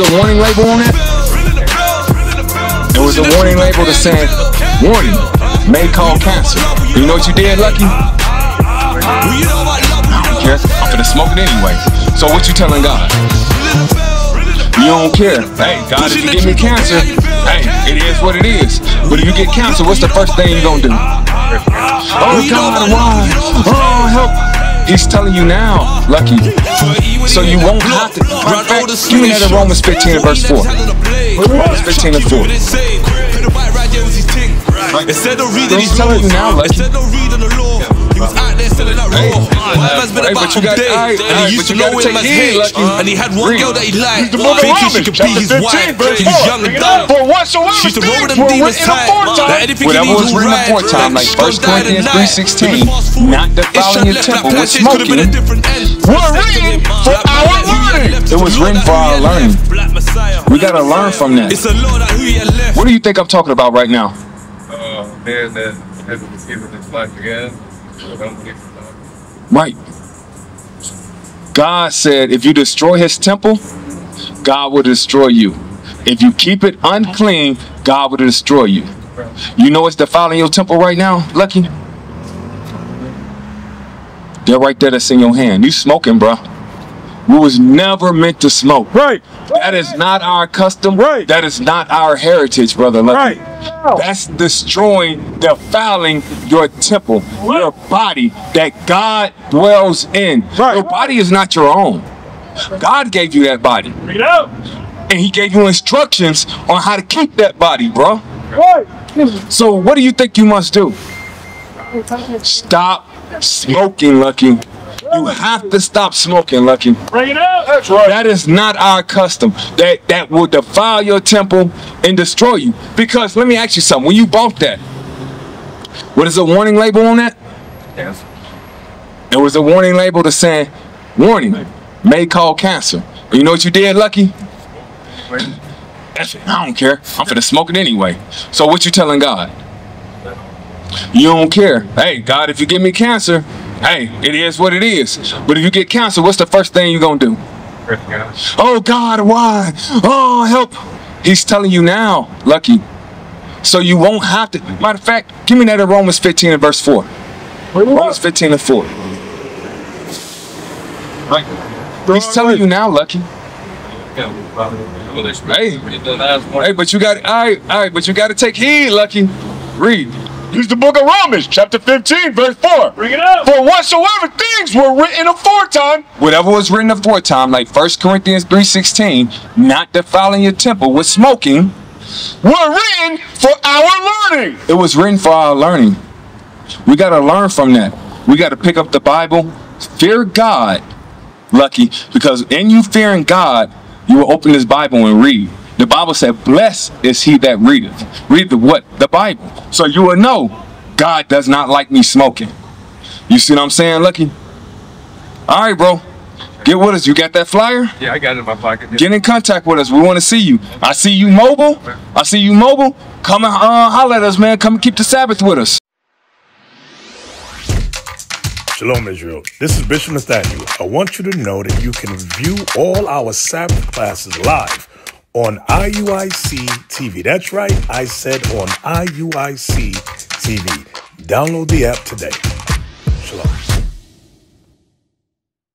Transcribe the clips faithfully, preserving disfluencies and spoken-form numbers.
was a warning label on it. It was a warning label that said, warning, may cause cancer. You know what you did, Lucky? I don't care. I'm gonna smoke it anyway. So what you telling God? You don't care. Hey, God, if you give me cancer, hey, it is what it is. But if you get cancer, what's the first thing you gonna do? Oh, God, why? Oh, help. He's telling you now, Lucky. So you won't have to. Matter of fact, give me that in Romans fifteen and verse four. Romans fifteen and four. He's telling you now, Lucky. Hey, hey, but you got, right, and he used to know him as Hitch, and he had one girl that he liked, thinking she could be his wife, but she was young and dumb. She used to roll them demons tight, that anything he was right, like First Corinthians three sixteen, not defiling your temple with smoking, were written for our learning. It was written for our learning. We gotta learn from that. What do you think I'm talking about right now? Uh, man that hasn't given his life again. Right. God said if you destroy his temple, God will destroy you. If you keep it unclean, God will destroy you. You know what's defiling your temple right now, Lucky? They're right there, that's in your hand. You smoking, bro. We was never meant to smoke. Right. That is not our custom. Right. That is not our heritage, brother Lucky. Right. That's destroying, defiling your temple, right. Your body that God dwells in. Right. Your body is not your own. God gave you that body. Read out. And he gave you instructions on how to keep that body, bro. Right. So what do you think you must do? Stop smoking, Lucky. You have to stop smoking, Lucky. Bring it up. That's right. That is not our custom. That that will defile your temple and destroy you. Because let me ask you something. When you bought that, what is a warning label on that? Yes. There was a warning label that said, warning, may cause cancer. You know what you did, Lucky? That's it. I don't care. I'm finna smoke it anyway. So what you telling God? You don't care. Hey, God, if you give me cancer, hey, it is what it is. But if you get cancer, what's the first thing you're going to do? Oh, God, why? Oh, help. He's telling you now, Lucky. So you won't have to. Matter of fact, give me that in Romans fifteen and verse four. Romans fifteen and four. Right. He's telling you now, Lucky. Hey, hey, but you got, all right, all right, but you got to take heed, Lucky. Read. Use the book of Romans, chapter fifteen, verse four. Bring it up. For whatsoever things were written aforetime. Whatever was written aforetime, like First Corinthians three sixteen, not defiling your temple with smoking, were written for our learning. It was written for our learning. We got to learn from that. We got to pick up the Bible. Fear God, Lucky, because in you fearing God, you will open this Bible and read. The Bible said, blessed is he that readeth. Read the what? The Bible. So you will know, God does not like me smoking. You see what I'm saying, Lucky? All right, bro. Get with us. You got that flyer? Yeah, I got it in my pocket. Get in contact with us. We want to see you. I see you mobile. I see you mobile. Come and uh, holler at us, man. Come and keep the Sabbath with us. Shalom, Israel. This is Bishop Nathaniel. I want you to know that you can view all our Sabbath classes live on I U I C T V. That's right, I said on I U I C T V. Download the app today. Shalom.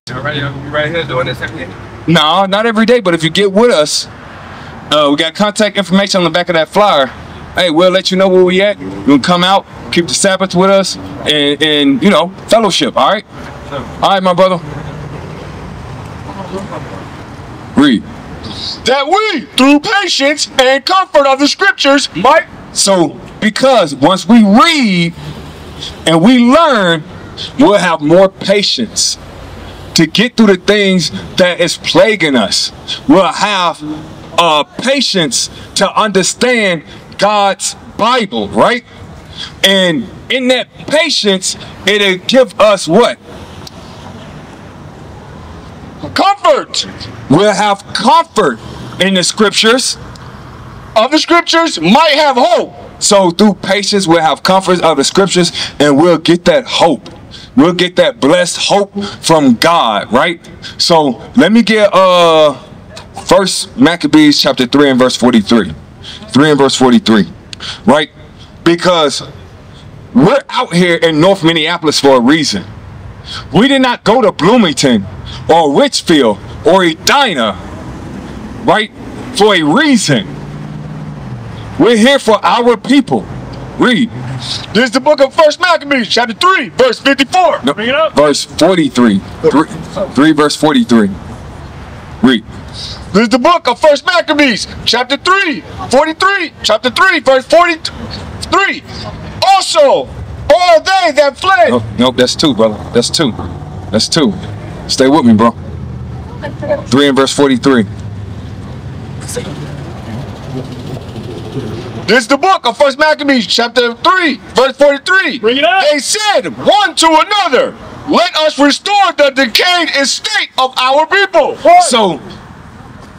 You right here doing this every day? No, not every day, but if you get with us, uh, we got contact information on the back of that flyer. Hey, we'll let you know where we at. You can come out, keep the Sabbath with us, and, and you know, fellowship, all right? All right, my brother. Read. That we, through patience and comfort of the scriptures, might. So, because once we read and we learn, we'll have more patience to get through the things that is plaguing us. We'll have uh, patience to understand God's Bible, right? And in that patience, it'll give us what? Comfort. We'll have comfort in the scriptures. Of the scriptures might have hope. So through patience, we'll have comfort of the scriptures, and we'll get that hope. We'll get that blessed hope from God, right? So let me get uh First, Maccabees chapter three and verse forty-three. three and verse forty-three. Right? Because we're out here in North Minneapolis for a reason. We did not go to Bloomington or Richfield or Edina, right, for a reason. We're here for our people. Read. This is the book of First Maccabees, chapter three, verse fifty-four. No, bring it up. Verse forty-three. Three, three verse forty-three. Read. This is the book of First Maccabees, chapter three, forty-three, chapter three, verse forty-three. Also, all they that fled. Nope, nope, that's two, brother. That's two. That's two. Stay with me, bro. Three and verse forty-three. This is the book of First Maccabees, chapter three, verse forty-three. Bring it up. They said one to another, let us restore the decayed estate of our people. What? So,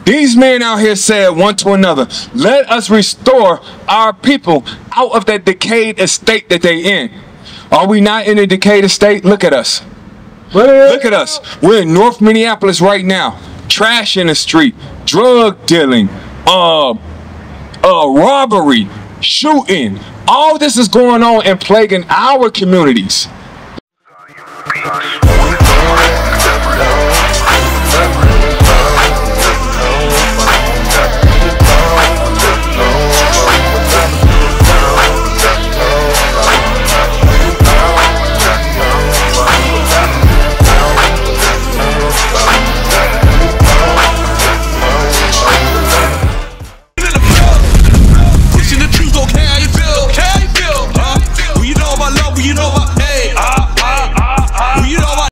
these men out here said one to another, let us restore our people out of that decayed estate that they in. Are we not in a decayed estate? Look at us. Look at us. We're in North Minneapolis right now. Trash in the street, drug dealing, uh, uh, robbery, shooting. All this is going on and plaguing our communities.